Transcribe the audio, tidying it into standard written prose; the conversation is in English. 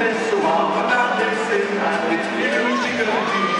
pessoal, a dar terceira, a gente fica no dia.